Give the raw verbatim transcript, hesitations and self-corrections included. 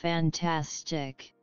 fantastic.